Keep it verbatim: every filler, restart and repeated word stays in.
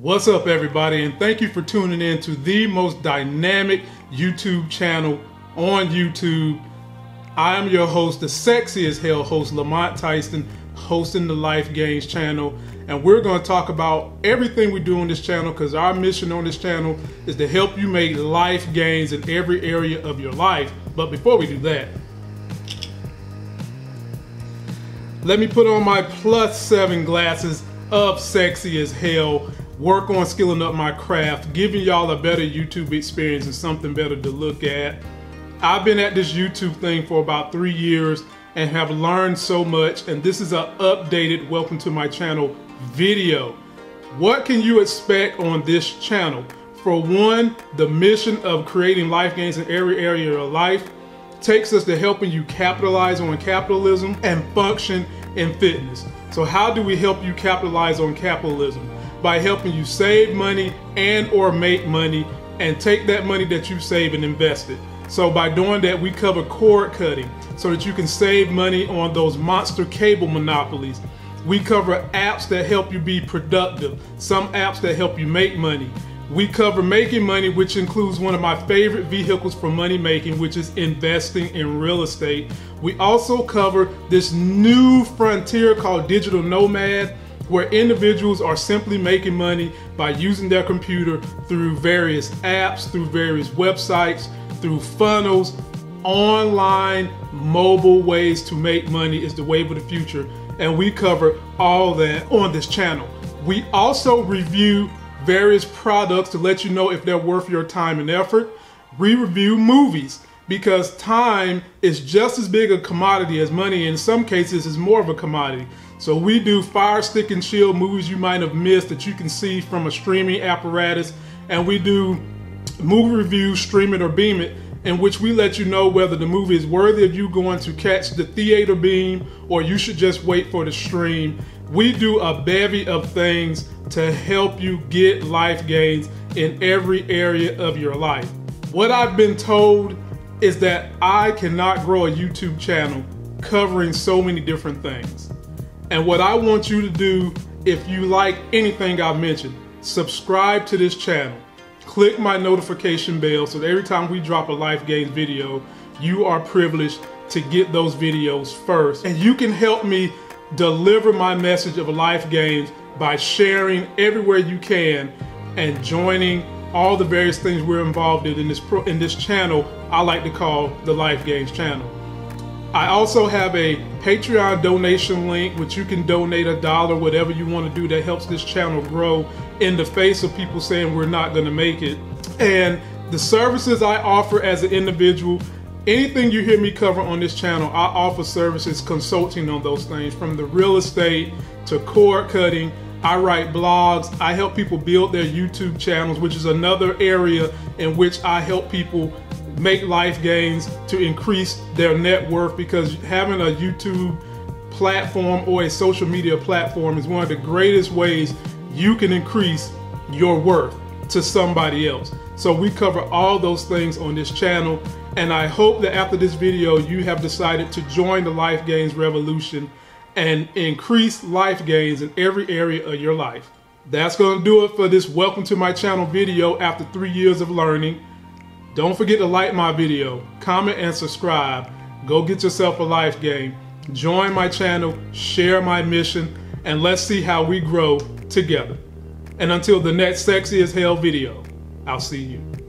What's up, everybody, and thank you for tuning in to the most dynamic YouTube channel on YouTube. I am your host, the sexy as hell host, Lamont Tyson, hosting the Life Gains channel, and we're going to talk about everything we do on this channel because our mission on this channel is to help you make life gains in every area of your life. But before we do that, let me put on my plus seven glasses of sexy as hell, work on skilling up my craft, giving y'all a better YouTube experience and something better to look at. I've been at this YouTube thing for about three years and have learned so much, and this is an updated welcome to my channel video. What can you expect on this channel? For one, the mission of creating life gains in every area of your life takes us to helping you capitalize on capitalism and function in fitness. So how do we help you capitalize on capitalism? By helping you save money and or make money and take that money that you save and invest it. So by doing that, we cover cord cutting so that you can save money on those monster cable monopolies. We cover apps that help you be productive, some apps that help you make money. We cover making money, which includes one of my favorite vehicles for money making, which is investing in real estate. We also cover this new frontier called digital nomad, where individuals are simply making money by using their computer through various apps, through various websites, through funnels. Online, mobile ways to make money is the wave of the future, and we cover all that on this channel. We also review various products to let you know if they're worth your time and effort. We review movies because time is just as big a commodity as money. In some cases, it's more of a commodity. So we do fire, stick, and chill movies you might have missed that you can see from a streaming apparatus. And we do movie reviews, stream it or beam it, in which we let you know whether the movie is worthy of you going to catch the theater beam or you should just wait for the stream. We do a bevy of things to help you get life gains in every area of your life. What I've been told is that I cannot grow a YouTube channel covering so many different things. And what I want you to do, if you like anything I've mentioned, subscribe to this channel. Click my notification bell so that every time we drop a Life Gains video, you are privileged to get those videos first. And you can help me deliver my message of Life Gains by sharing everywhere you can and joining all the various things we're involved in in this, pro in this channel I like to call the Life Gains channel. I also have a Patreon donation link, which you can donate a dollar, whatever you want to do that helps this channel grow in the face of people saying we're not going to make it. And the services I offer as an individual, anything you hear me cover on this channel, I offer services consulting on those things, from the real estate to cord cutting. I write blogs. I help people build their YouTube channels, which is another area in which I help people make life gains to increase their net worth, because having a YouTube platform or a social media platform is one of the greatest ways you can increase your worth to somebody else. So we cover all those things on this channel, and I hope that after this video you have decided to join the Life Gains revolution and increase life gains in every area of your life. That's going to do it for this welcome to my channel video after three years of learning. Don't forget to like my video, comment and subscribe. Go get yourself a life gain. Join my channel, share my mission, and let's see how we grow together. And until the next sexy as hell video, I'll see you.